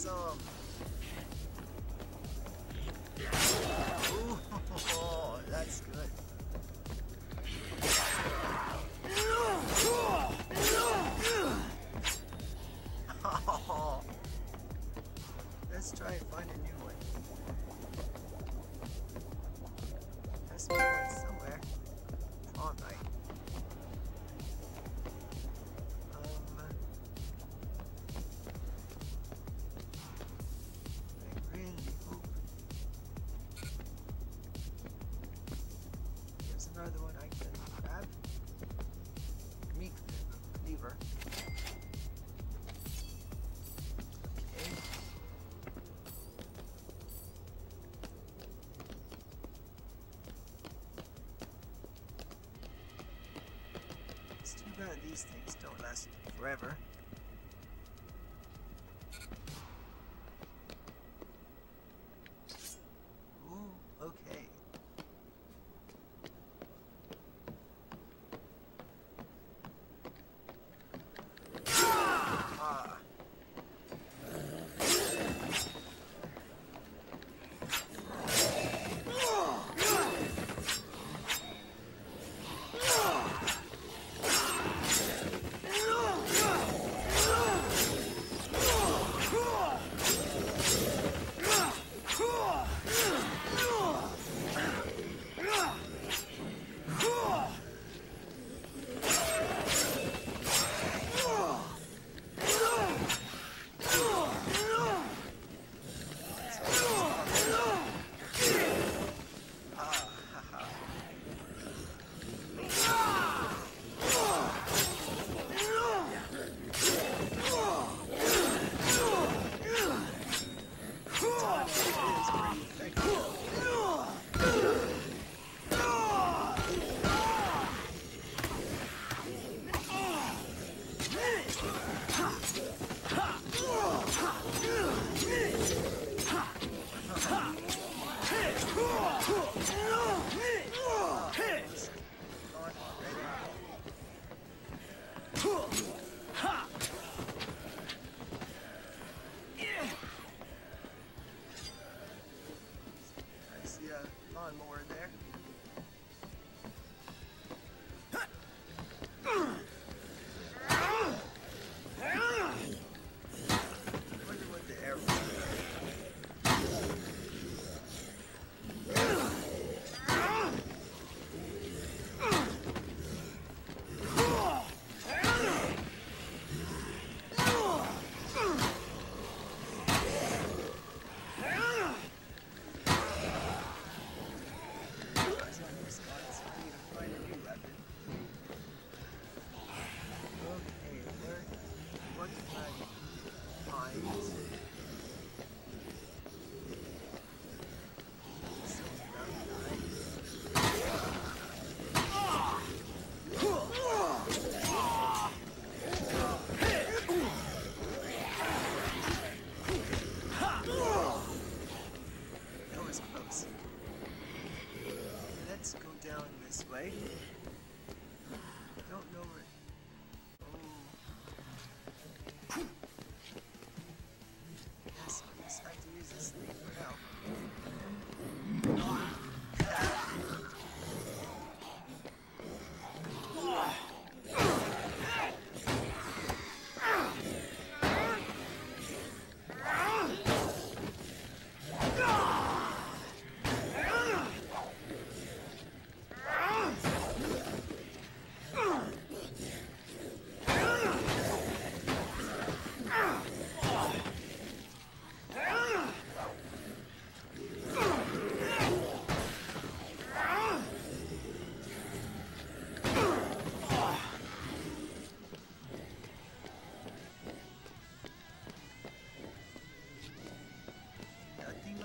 some. Oh, that's good. Oh, let's try and find a new one. There's a new one somewhere. It's all night. These things don't last forever. Ooh, okay. Ah.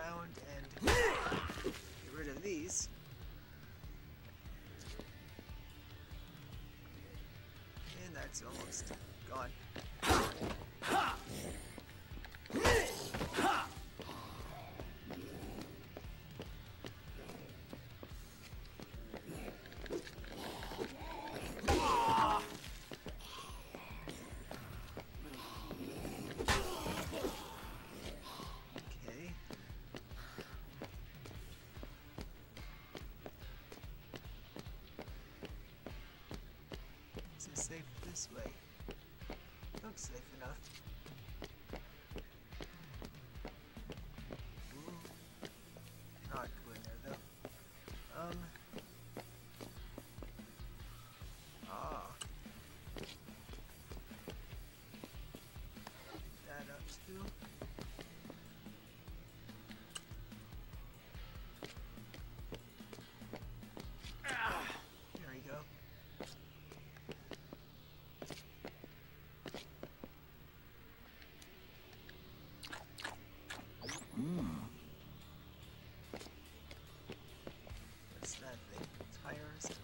around and get rid of these. And that's almost gone. Safe this way. Looks safe enough. Ooh. Not going there though. That up too. Tires.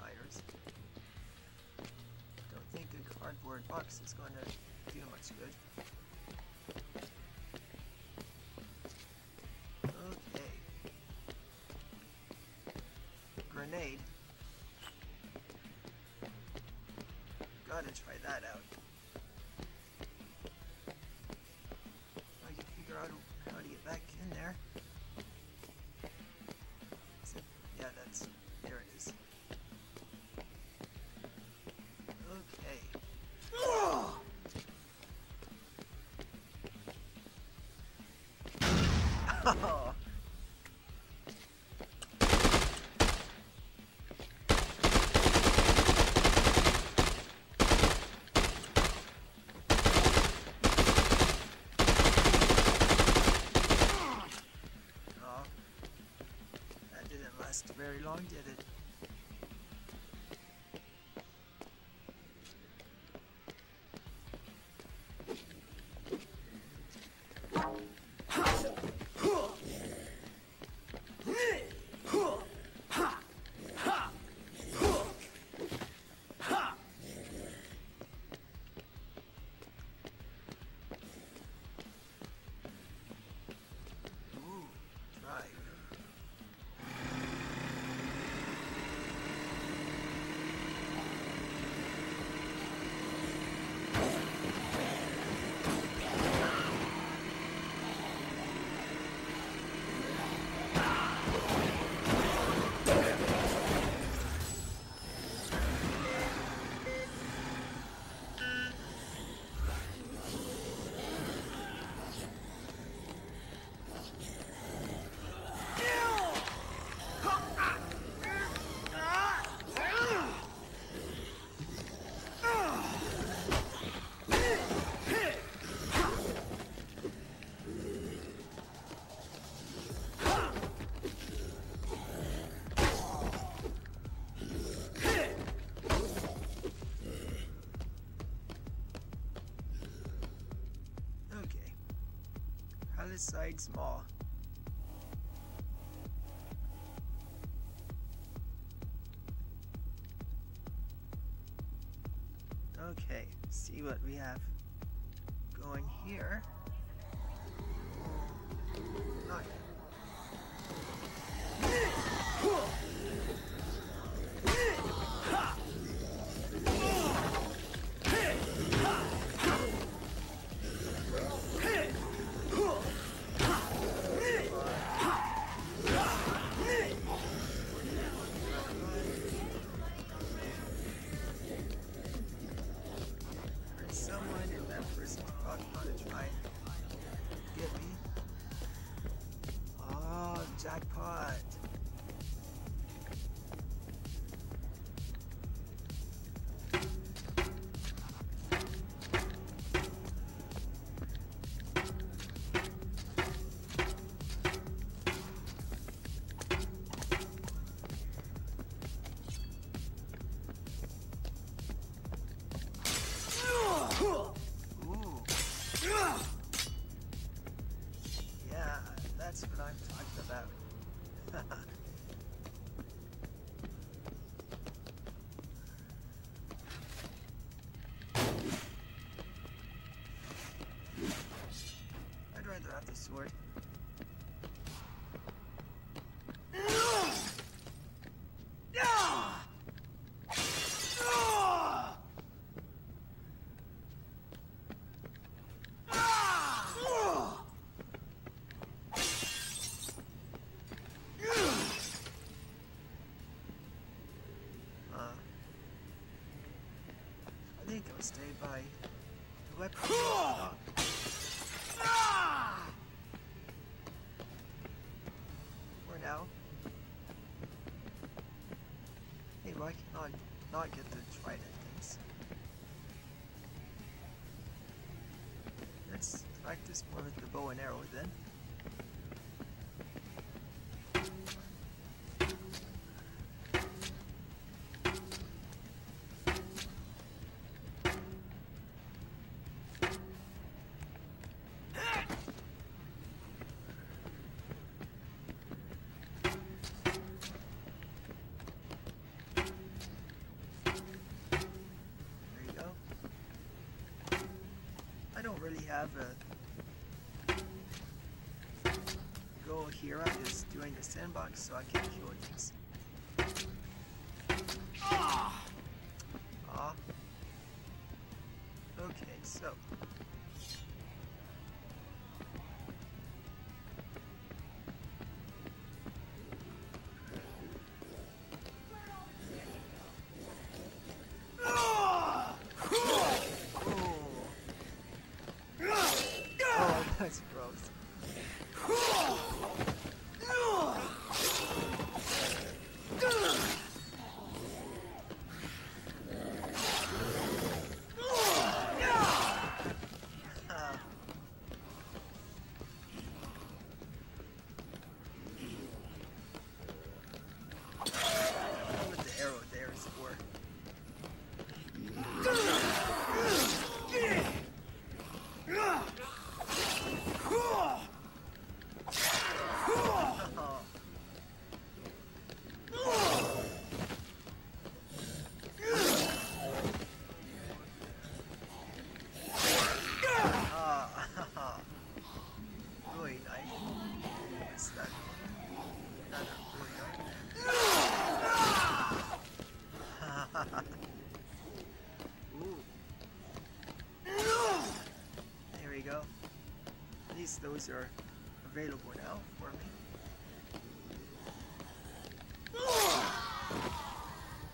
Don't think a cardboard box is going to do much good. Okay. Grenade. Gotta try that out. I can figure out how to get back in there. Yeah, that's... there it is. Oh. That didn't last very long, did it? Side small. Okay, see what we have going here. Not yet. Jackpot. Ooh. Yeah, that's what I'm talking about. got this sword. I think I'll stay by the weapon. For now. Hey, why can I not get the trident things? Let's practice more with the bow and arrow then. Have a goal here. I'm just doing the sandbox so I can kill things. Okay, so that's gross. Those are available now for me.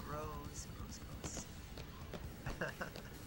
Gross, gross, gross.